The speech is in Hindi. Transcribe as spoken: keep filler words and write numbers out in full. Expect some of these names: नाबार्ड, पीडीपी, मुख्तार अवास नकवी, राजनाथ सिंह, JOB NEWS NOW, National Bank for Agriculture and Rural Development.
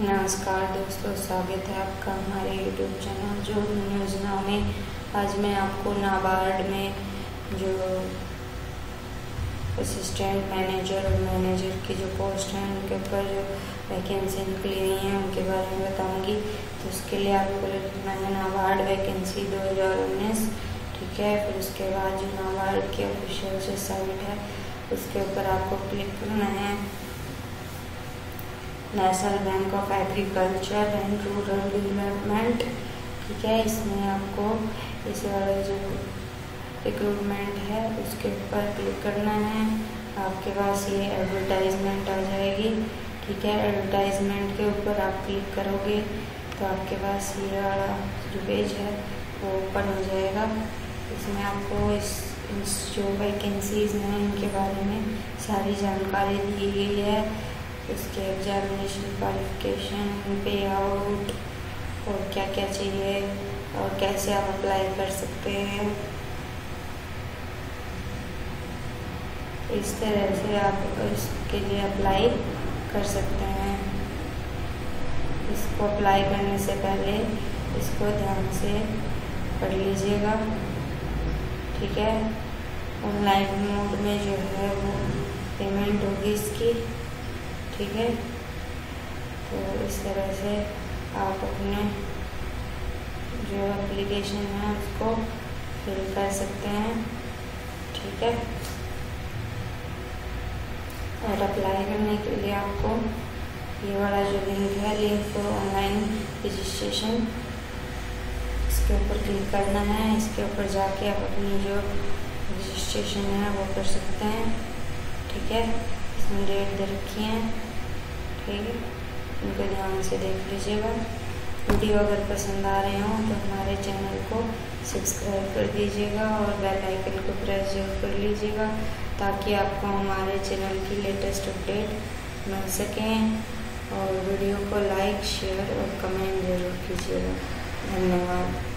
नमस्कार दोस्तों, स्वागत है आपका हमारे YouTube channel job news now में। आज मैं आपको नाबार्ड में जो असिस्टेंट मैनेजर और मैनेजर की जो पोस्ट है उनके ऊपर जो वैकेंसी निकली हुई है उनके बारे में बताऊंगी। तो उसके लिए आपको लिखना है नाबार्ड वैकेंसी दो हज़ार उन्नीस, ठीक है। फिर उसके बाद जो नाबार्ड की ऑफिशियल से साइट है उसके ऊपर आपको क्लिक करना है। National bank of agriculture and rural development, ठीक है। इसमें आपको इस वाला जो रिक्रूटमेंट है उसके ऊपर क्लिक करना है। आपके पास ये एडवर्टाइजमेंट आ जाएगी, ठीक है। एडवर्टाइजमेंट के ऊपर आप क्लिक करोगे तो आपके पास ये वाला जो पेज है वो ओपन हो जाएगा। इसमें आपको इस इस जो वैकेंसीज हैं इनके बारे में सारी जानकारी दी गई है। इसके एग्जामिनेशन, क्वालिफिकेशन, पे आउट और क्या क्या चाहिए और कैसे आप अप्लाई कर सकते हैं, इस तरह से आप इसके लिए अप्लाई कर सकते हैं। इसको अप्लाई करने से पहले इसको ध्यान से पढ़ लीजिएगा, ठीक है। ऑनलाइन मोड में जो है वो पेमेंट होगी इसकी, ठीक है। तो इस तरह से आप अपने जो एप्लीकेशन है उसको फिल कर सकते हैं, ठीक है। और अप्लाई करने के लिए आपको ये वाला जो लिंक है, लिंक फॉर ऑनलाइन रजिस्ट्रेशन, इसके ऊपर क्लिक करना है। इसके ऊपर जाके आप अपनी जो रजिस्ट्रेशन है वो कर सकते हैं, ठीक है। इसमें डेट दे रखी है, ठीक है, उनको ध्यान से देख लीजिएगा। वीडियो अगर पसंद आ रहे हों तो हमारे चैनल को सब्सक्राइब कर दीजिएगा और बेल आइकन को प्रेस जरूर कर लीजिएगा ताकि आपको हमारे चैनल की लेटेस्ट अपडेट मिल सकें। और वीडियो को लाइक, शेयर और कमेंट जरूर कीजिएगा। धन्यवाद।